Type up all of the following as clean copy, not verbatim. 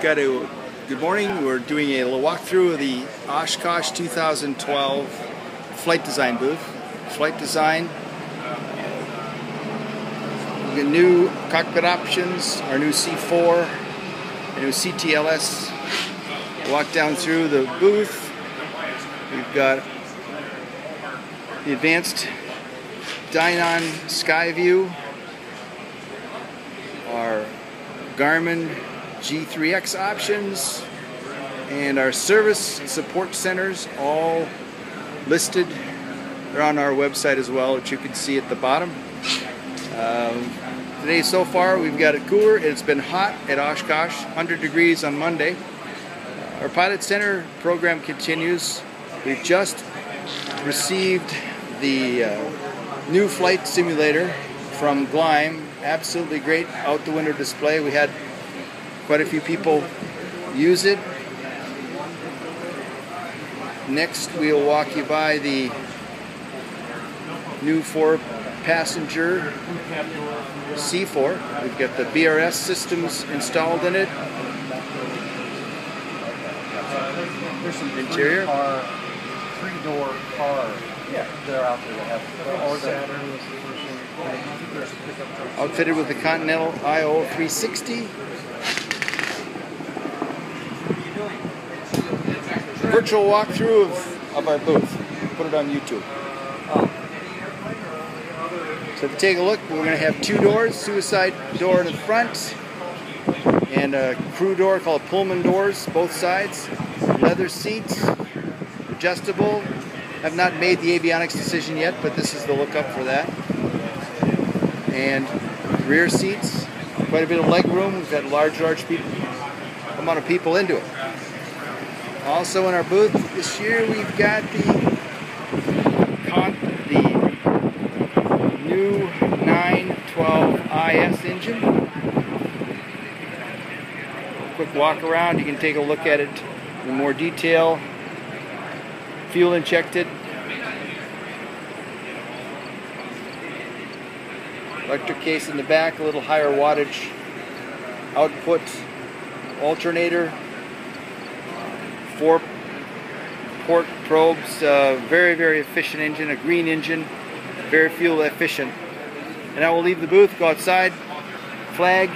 Good morning. We're doing a little walkthrough of the Oshkosh 2012 Flight Design booth. Flight Design, the new cockpit options, our new C4, our new CTLS. Walk down through the booth. We've got the advanced Dynon Skyview, our Garmin G3X options, and our service and support centers all listed. They're on our website as well, which you can see at the bottom. Today so far we've got it cooler. It's been hot at Oshkosh, 100 degrees on Monday. Our pilot center program continues. We've just received the new flight simulator from Gleim. Absolutely great out the window display. We had quite a few people use it. Next, we'll walk you by the new 4-passenger C4. We've got the BRS systems installed in it. There's some interior. Three-door car. Yeah, they're out there. Outfitted with the Continental IO 360. Virtual walkthrough of our booth. Put it on YouTube. So if you take a look, we're going to have two doors, suicide door in the front and a crew door called Pullman doors, both sides, leather seats, adjustable. I've not made the avionics decision yet, but this is the lookup for that. And rear seats, quite a bit of leg room. We've got large amount of people into it. Also in our booth this year, we've got the new 912 IS engine. Quick walk around, you can take a look at it in more detail. Fuel injected, electric case in the back, a little higher wattage output, alternator, 4-port probes, very, very efficient engine, a green engine, very fuel efficient. And I will leave the booth, go outside, flag.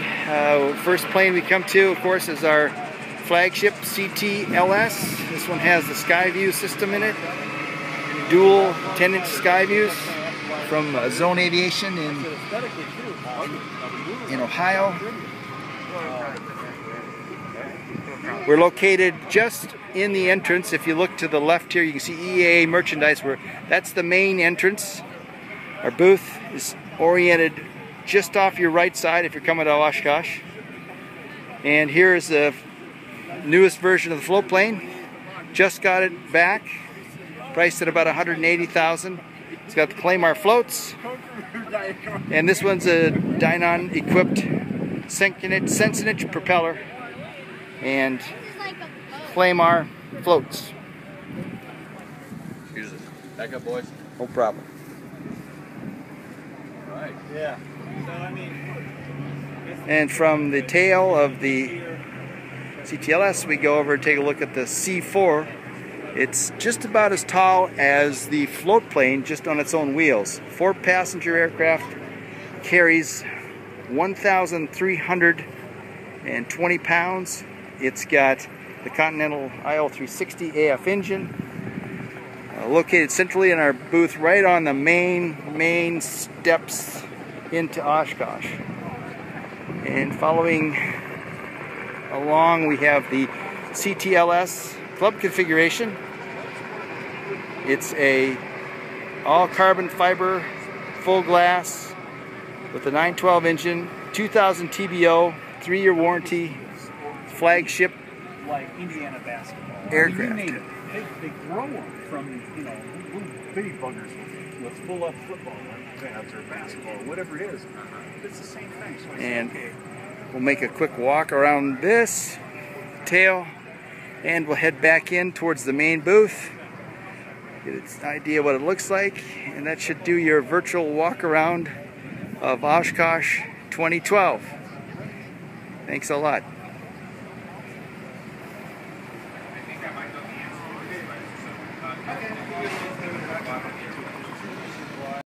First plane we come to, of course, is our flagship CTLS. This one has the Skyview system in it, dual 10-inch Skyviews from Zone Aviation in Ohio. We're located just in the entrance. If you look to the left here, you can see EAA merchandise. That's the main entrance. Our booth is oriented just off your right side if you're coming to Oshkosh. And here is the newest version of the float plane. Just got it back, priced at about $180,000. It's got the Clamar floats. And this one's a Dynon-equipped Sensenich propeller and Clamar floats. Excuse us. Back up, boys. No problem. All right. Yeah. So, I mean, and from the tail of the CTLS, we go over and take a look at the C4. It's just about as tall as the float plane, just on its own wheels. 4-passenger aircraft, carries 1,320 pounds. It's got the Continental IO 360 AF engine, located centrally in our booth, right on the main steps into Oshkosh. And following along, we have the CTLS club configuration. It's a all carbon fiber, full glass, with a 912 engine, 2,000 TBO, 3-year warranty, flagship, like Indiana basketball aircraft. I mean, you name it. They grow them from, you know, little bitty buggers with full-up football pads or basketball, whatever it is. It's the same thing. So and okay. We'll make a quick walk around this tail, and we'll head back in towards the main booth. Get an idea what it looks like, and that should do your virtual walk around of Oshkosh 2012. Thanks a lot. I think that might not be the answer. Okay.